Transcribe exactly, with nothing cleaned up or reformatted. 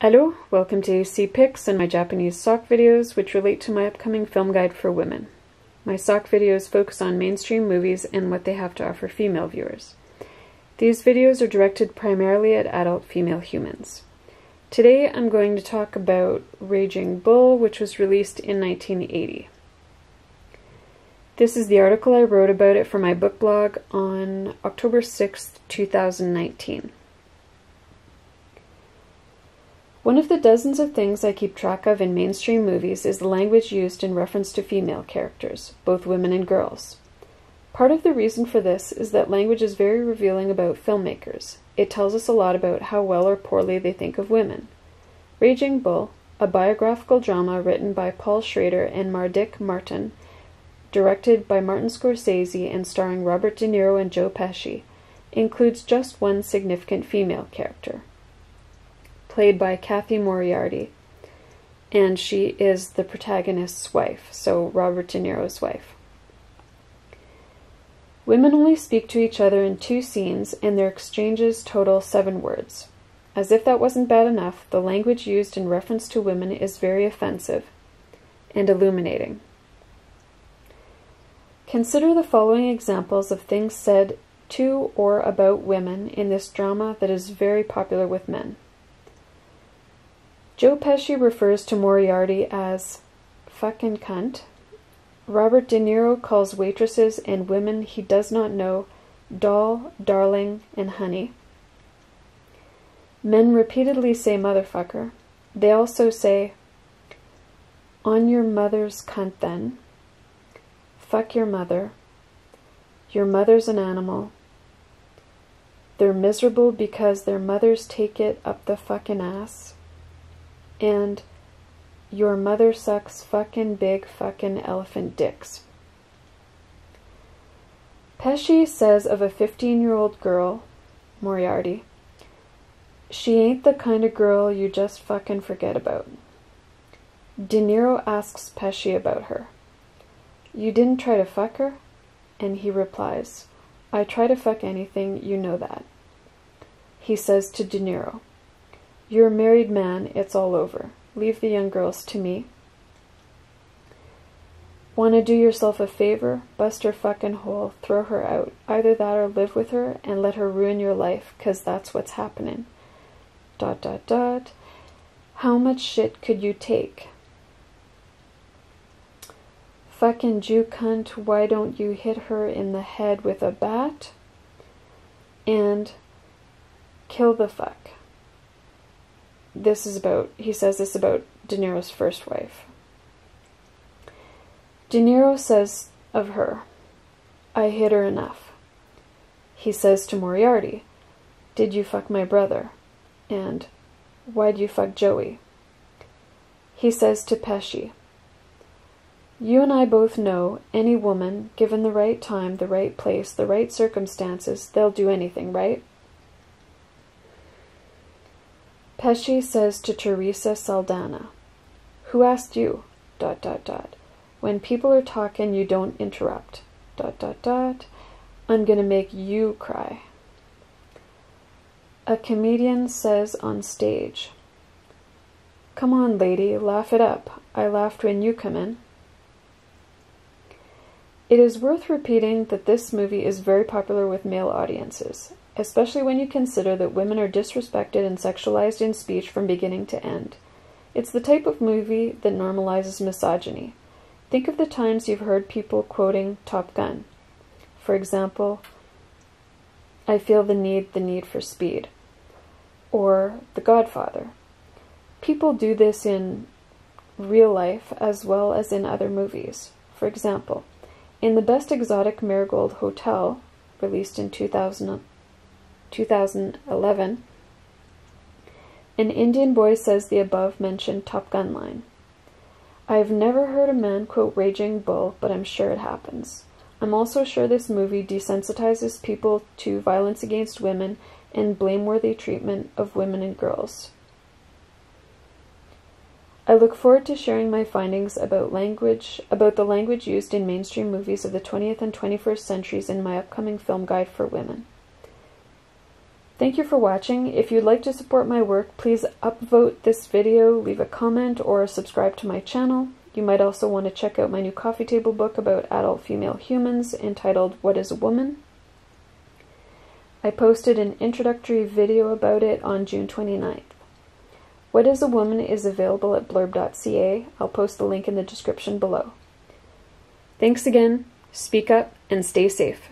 Hello, welcome to A C Picks and my Japanese sock videos, which relate to my upcoming film guide for women. My sock videos focus on mainstream movies and what they have to offer female viewers. These videos are directed primarily at adult female humans. Today I'm going to talk about Raging Bull, which was released in nineteen eighty. This is the article I wrote about it for my book blog on October sixth, two thousand nineteen. One of the dozens of things I keep track of in mainstream movies is the language used in reference to female characters, both women and girls. Part of the reason for this is that language is very revealing about filmmakers. It tells us a lot about how well or poorly they think of women. Raging Bull, a biographical drama written by Paul Schrader and Mardik Martin, directed by Martin Scorsese and starring Robert De Niro and Joe Pesci, includes just one significant female character, played by Kathy Moriarty, and she is the protagonist's wife, so Robert De Niro's wife. Women only speak to each other in two scenes, and their exchanges total seven words. As if that wasn't bad enough, the language used in reference to women is very offensive and illuminating. Consider the following examples of things said to or about women in this drama that is very popular with men. Joe Pesci refers to Moriarty as fucking cunt. Robert De Niro calls waitresses and women he does not know doll, darling, and honey. Men repeatedly say motherfucker. They also say, on your mother's cunt then, fuck your mother, your mother's an animal, they're miserable because their mothers take it up the fucking ass, and your mother sucks fucking big fucking elephant dicks. Pesci says of a fifteen-year-old girl, Moriarty, she ain't the kind of girl you just fucking forget about. De Niro asks Pesci about her. You didn't try to fuck her? And he replies, I try to fuck anything, you know that. He says to De Niro, you're a married man, it's all over. Leave the young girls to me. Want to do yourself a favor? Bust her fucking hole, throw her out. Either that or live with her and let her ruin your life, because that's what's happening. Dot, dot, dot. How much shit could you take? Fucking Jew cunt, why don't you hit her in the head with a bat? And kill the fuck. This is about, he says this about De Niro's first wife. De Niro says of her, I hit her enough. He says to Moriarty, did you fuck my brother? And, why'd you fuck Joey? He says to Pesci, you and I both know any woman, given the right time, the right place, the right circumstances, they'll do anything, right? Pesci says to Teresa Saldana, who asked you, dot, dot, dot, when people are talking you don't interrupt, dot, dot, dot, I'm gonna make you cry. A comedian says on stage, come on lady, laugh it up, I laughed when you come in. It is worth repeating that this movie is very popular with male audiences, especially when you consider that women are disrespected and sexualized in speech from beginning to end. It's the type of movie that normalizes misogyny. Think of the times you've heard people quoting Top Gun. For example, I feel the need, the need for speed. Or The Godfather. People do this in real life as well as in other movies. For example, in The Best Exotic Marigold Hotel, released in two thousand eleven, an Indian boy says the above-mentioned Top Gun line. I've never heard a man quote Raging Bull, but I'm sure it happens. I'm also sure this movie desensitizes people to violence against women and blameworthy treatment of women and girls. I look forward to sharing my findings about language, about the language used in mainstream movies of the twentieth and twenty-first centuries in my upcoming film guide for women. Thank you for watching. If you'd like to support my work, please upvote this video, leave a comment, or subscribe to my channel. You might also want to check out my new coffee table book about adult female humans entitled What is a Woman? I posted an introductory video about it on June twenty-ninth. What is a Woman is available at blurb dot c a. I'll post the link in the description below. Thanks again, speak up, and stay safe.